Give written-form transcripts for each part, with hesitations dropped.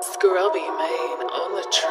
SCRUBBY MANE on the SCRUBBY MANE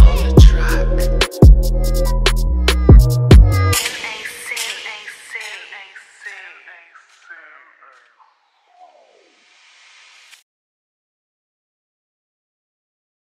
on the track.